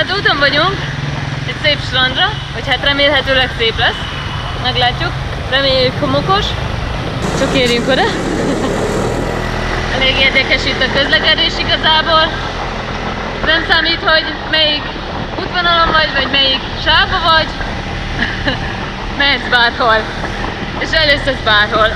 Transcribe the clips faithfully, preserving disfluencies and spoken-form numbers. Tehát úton vagyunk, egy szép strandra, hogy hát remélhetőleg szép lesz. Meglátjuk, reméljük homokos. Csak érjünk oda. Elég érdekes itt a közlekedés igazából. Nem számít, hogy melyik útvonalon vagy, vagy melyik sávba vagy. Mehetsz bárhol. És először bárhol.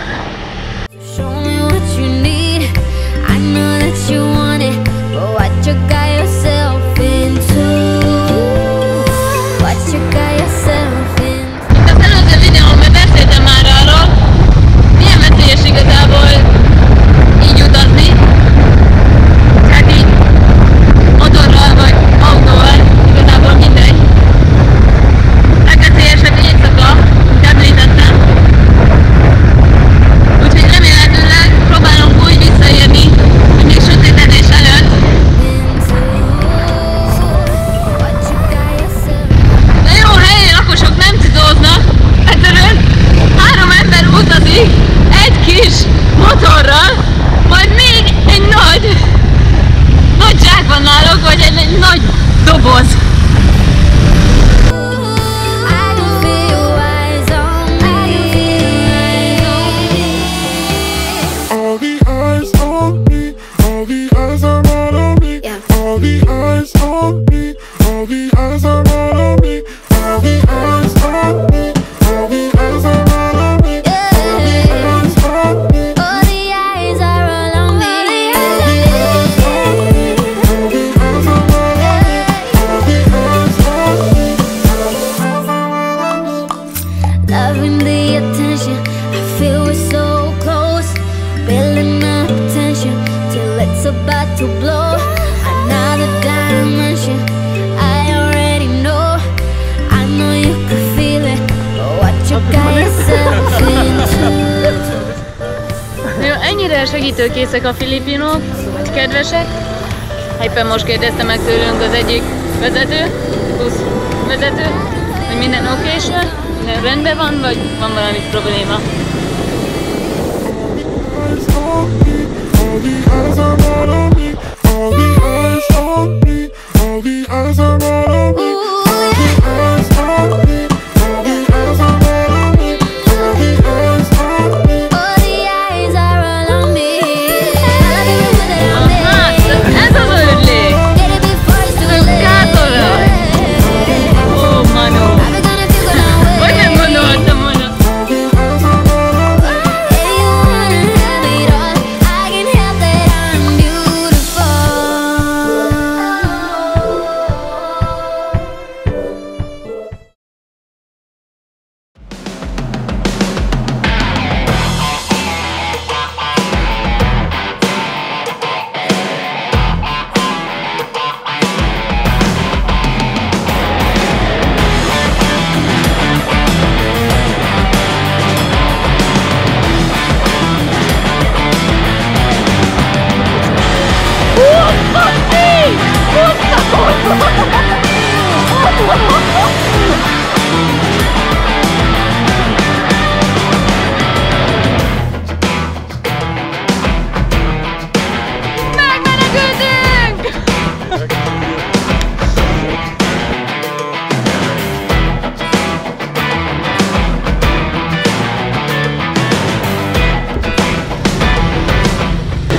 Segítőkészek a filipinok, kedvesek. Éppen most kérdezte meg tőlünk az egyik vezető, busz vezető, hogy minden okés, minden rendben van, vagy van valami probléma.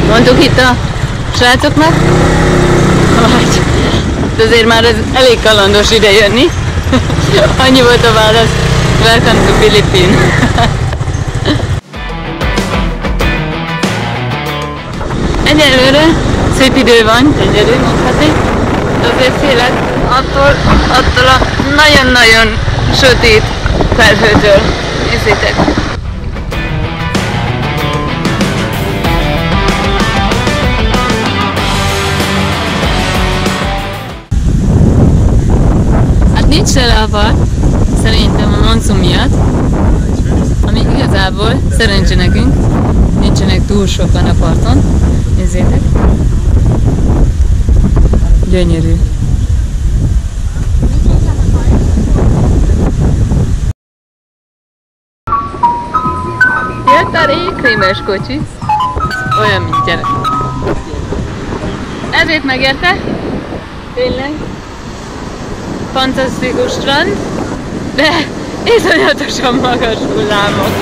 Mondtuk itt a srácoknak, hogy azért már ez elég kalandos ide jönni. Annyi volt a válasz, welcome to Philippines. Egyelőre szép idő van, egyelőre mondhatni, de azért félek attól, attól a nagyon-nagyon sötét felhőtől. Nézzétek! Szerintem a monszum miatt, ami igazából szerencse nekünk, nincsenek túl sokan a parton. Nézzétek! Gyönyörű! Jött a régi krémes kocsi! Olyan, mint gyerek! Ezért megérte! Tényleg! fantasztikus strand, de iszonyatosan magas hullámok.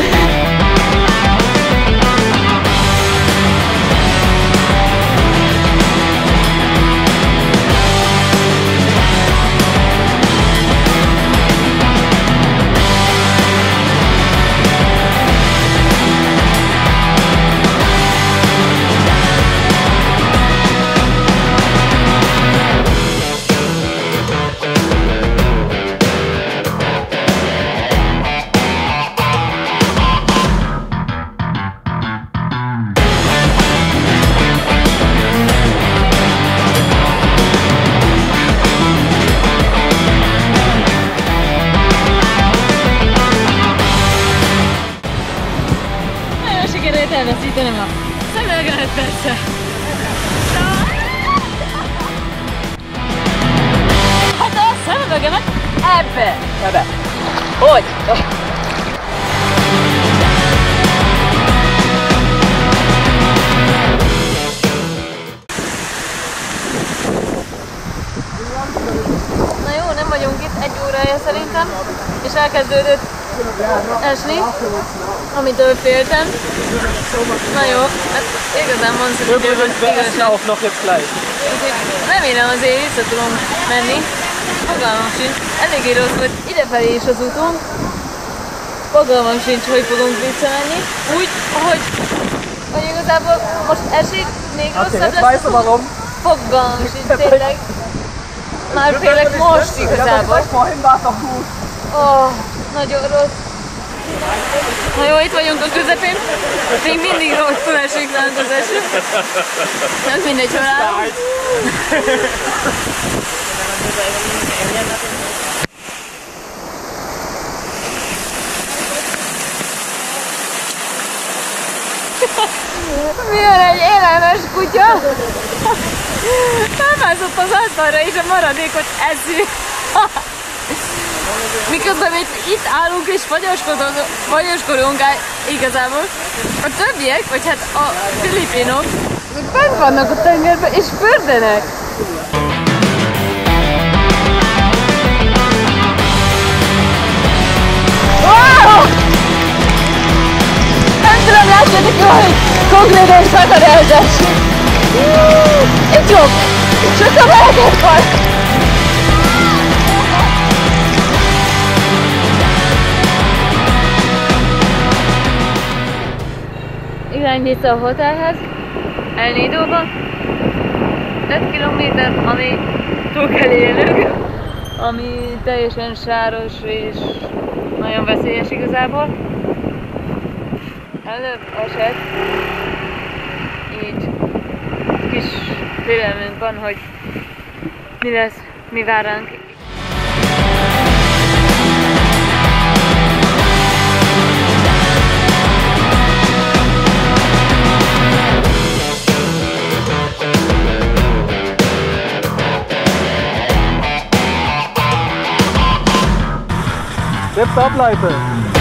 Elveszítenem a szemelgenet, persze! Hát a szemelgenet ebbe! Ebbe! Hogy? Na jó, nem vagyunk itt egy órája szerintem, és elkezdődött esni, amitől féltem. Na jó, hát igazán mondjuk, hogy remélem azért vissza tudom menni. Fogalmam sincs, eléggé rossz volt idefelé is az úton. Fogalmam sincs, hogy fogunk visszamenni. Úgy, hogy, hogy igazából most esik, még rosszabb lesz. Fogalmam sincs, tényleg. Már félek most igazából. Oh, nagyon rossz. Na jó, itt vagyunk a közepén. Még mindig rosszul esik nálunk az eső. Nem mindegy, hol állunk. Milyen egy élelmes kutya? Felmászott az asztalra és a maradékot eszi. Miközben itt állunk és fagyoskodunk igazából. A többiek, vagy hát a filipinok, bent vannak a tengerben és fürdenek. Wow! Nem tudom, látjátok jól, hogy konkrétan szakad elzes. Itt jobb, csak a belgét van. Irány vissza a hotelhez, El Nidóba, öt kilométer, ami túl kell élnünk, ami teljesen sáros és nagyon veszélyes igazából. Előbb esett, így kis félelmünk van, hogy mi lesz, mi vár ránk. Jetzt ableiten!